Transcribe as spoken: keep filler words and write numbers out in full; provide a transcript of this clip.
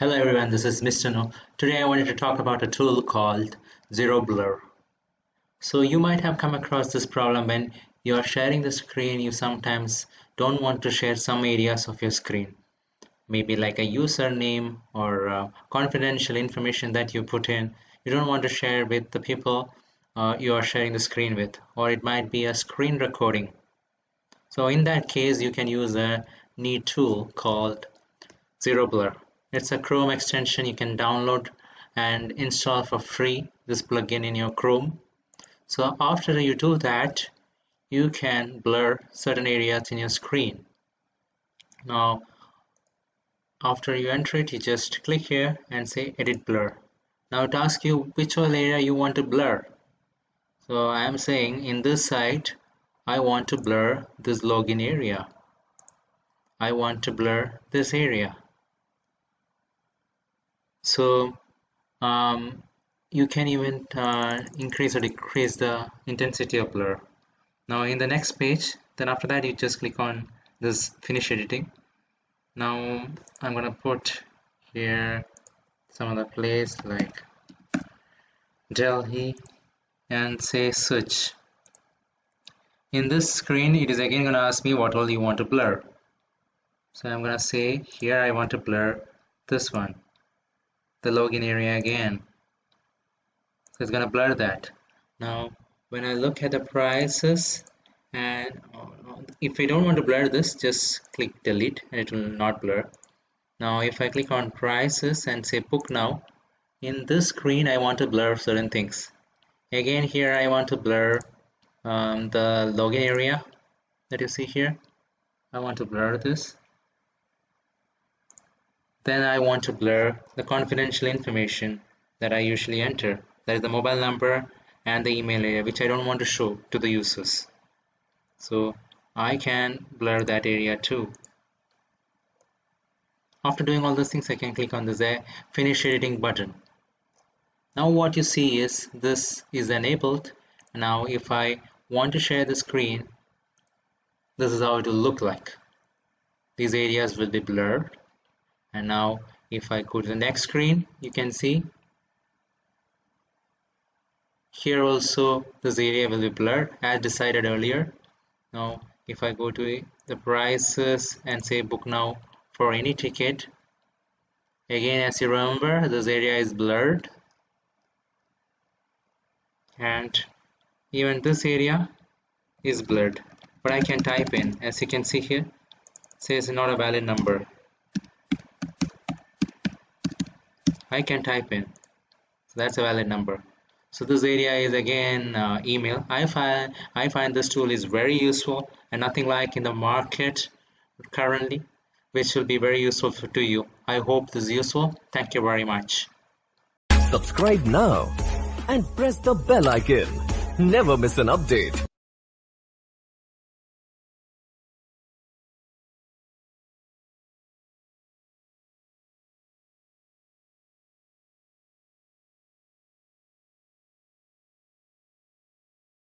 Hello everyone, this is Mister No. Today I wanted to talk about a tool called ZeroBlur. So you might have come across this problem when you are sharing the screen. You sometimes don't want to share some areas of your screen, maybe like a username or uh, confidential information that you put in. You don't want to share with the people uh, you are sharing the screen with, or it might be a screen recording. So in that case, you can use a neat tool called ZeroBlur. It's a Chrome extension. You can download and install for free this plugin in your Chrome. So after you do that, you can blur certain areas in your screen. Now, after you enter it, you just click here and say Edit Blur. Now it asks you which all area you want to blur. So I am saying in this site, I want to blur this login area. I want to blur this area. So um, you can even uh, increase or decrease the intensity of blur. Now in the next page, then after that you just click on this finish editing. Now I'm gonna put here some other place like Delhi and say search. In this screen, it is again gonna ask me what all you want to blur. So I'm gonna say here I want to blur this one, the login area again. So it's gonna blur that. Now when I look at the prices, and if I don't want to blur this, just click delete and it will not blur. Now if I click on prices and say book now, in this screen I want to blur certain things. Again here I want to blur um, the login area that you see here. I want to blur this. Then I want to blur the confidential information that I usually enter, that is the mobile number and the email area, which I don't want to show to the users. So I can blur that area too. After doing all those things, I can click on this finish editing button. Now what you see is this is enabled. Now if I want to share the screen, this is how it will look like. These areas will be blurred. And now if I go to the next screen, you can see here also this area will be blurred as decided earlier. Now if I go to the prices and say book now for any ticket, again as you remember, this area is blurred, and even this area is blurred. But I can type in, as you can see here, it says not a valid number. I can type in, so that's a valid number. So this area is again uh, email. I find I find this tool is very useful and nothing like in the market currently, which will be very useful for, to you. I hope this is useful. Thank you very much. Subscribe now and press the bell icon. Never miss an update.